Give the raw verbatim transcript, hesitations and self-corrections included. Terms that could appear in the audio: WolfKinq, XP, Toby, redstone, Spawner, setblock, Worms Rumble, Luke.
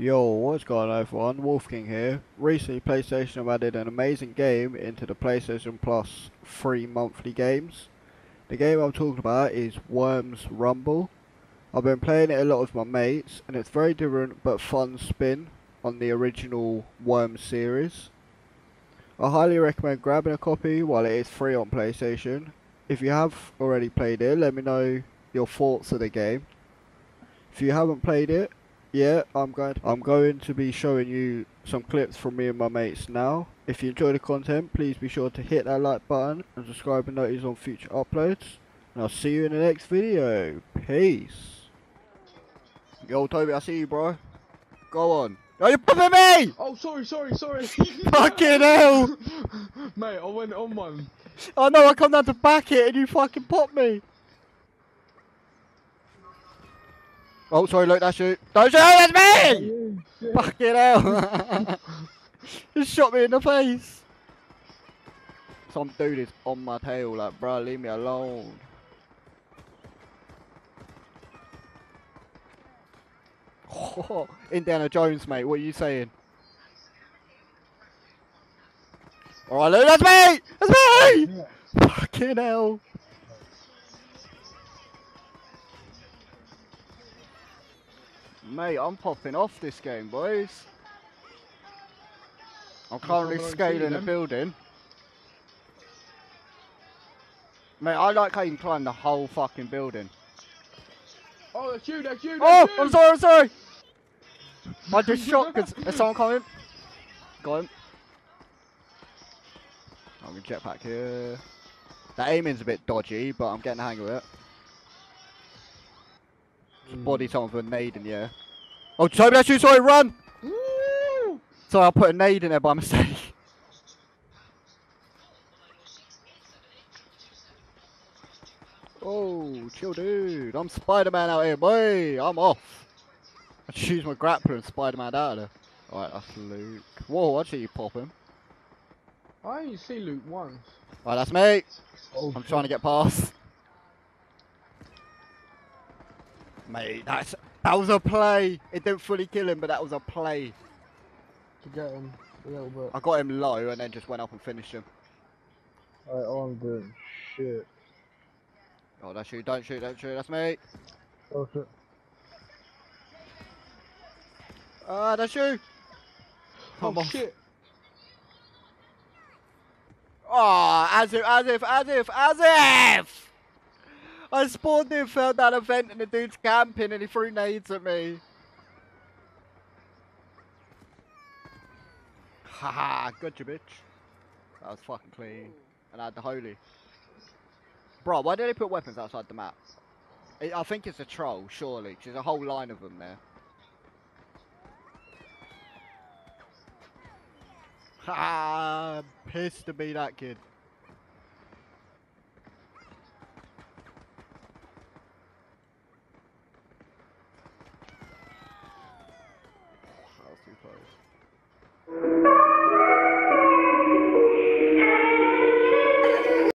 Yo, what's going on everyone, WolfKinq here. Recently PlayStation have added an amazing game into the PlayStation Plus free monthly games. The game I'm talking about is Worms Rumble. I've been playing it a lot with my mates and it's very different but fun spin on the original Worms series. I highly recommend grabbing a copy while it is free on PlayStation. If you have already played it, let me know your thoughts of the game. If you haven't played it yet, I'm going to, I'm going to be showing you some clips from me and my mates now. If you enjoy the content, please be sure to hit that like button and subscribe and notice on future uploads. And I'll see you in the next video. Peace. Yo, Toby, I see you, bro. Go on. Oh, you're popping me! Oh, sorry, sorry, sorry. Fucking hell! Mate, I went on one. Oh no, I come down to back it and you fucking pop me. Oh, sorry, Luke, that's you. Don't shoot at me! Yeah, fucking hell. You shot me in the face. Some dude is on my tail, like, bruh, leave me alone. Oh, Indiana Jones, mate, what are you saying? Alright, Luke, that's me! That's me! Yeah. Fucking hell. Mate, I'm popping off this game, boys. I'm currently scaling a building. Mate, I like how you can climb the whole fucking building. Oh, that's you, that's you, that's you! Oh, I'm sorry, I'm sorry! I just shot because there's someone coming. Got him. I'm going to jetpack here. That aiming's a bit dodgy, but I'm getting the hang of it. Body someone for a nade in the air. Oh, Toby, that's you, sorry, run! Woo! Sorry, I put a nade in there by mistake. Oh, chill, dude. I'm Spider-Man out here, boy. I'm off. I just use my grappler and Spider-Man out of there. Alright, that's Luke. Whoa, I see you pop him. I only see Luke once. Alright, that's me. Oh, I'm trying to get past. Mate, that's, that was a play. It didn't fully kill him, but that was a play. To get him a little bit. I got him low and then just went up and finished him. Alright, I'm doing shit. Oh, that's you. Don't shoot, don't shoot. That's me. That's it. Ah, uh, that's you. Come oh, on. Shit. Ah, oh, as if, as if, as if, as if! I spawned him, fell down a vent, and the dude's camping, and he threw nades at me. Haha, good job, bitch. That was fucking clean. And I had the holy. Bro, why do they put weapons outside the map? It, I think it's a troll, surely. There's a whole line of them there. Haha, pissed to be that kid.